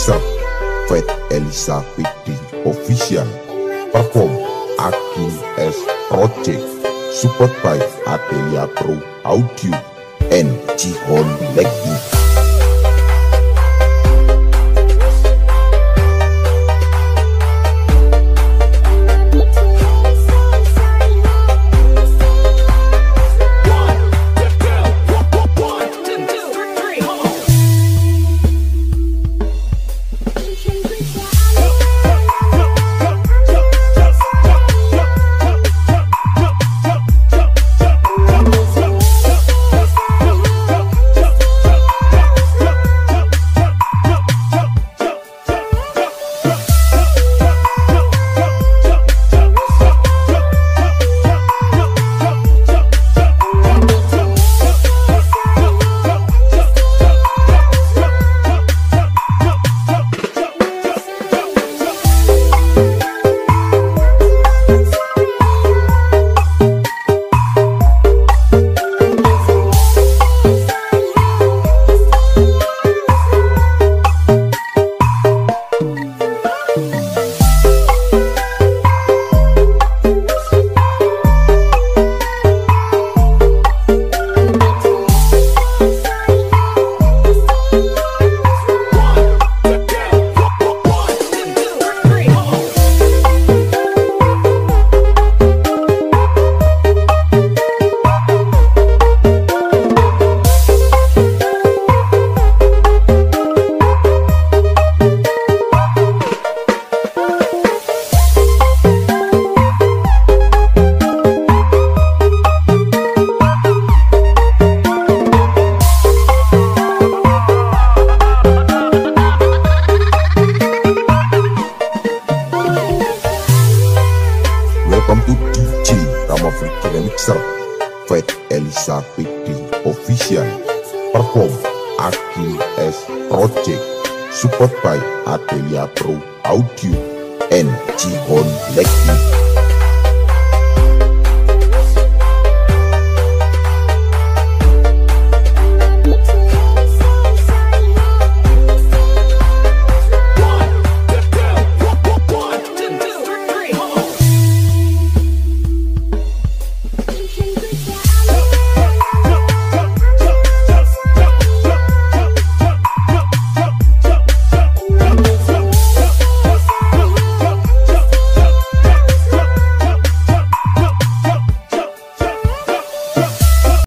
Exam with Elizabeth Official, performed acting as project, support by Atelier Pro Audio and G-Hol Legacy. Fred Elizabeth Official, perform acting as project, support by Atelier Pro Audio and G-Hol Legacy.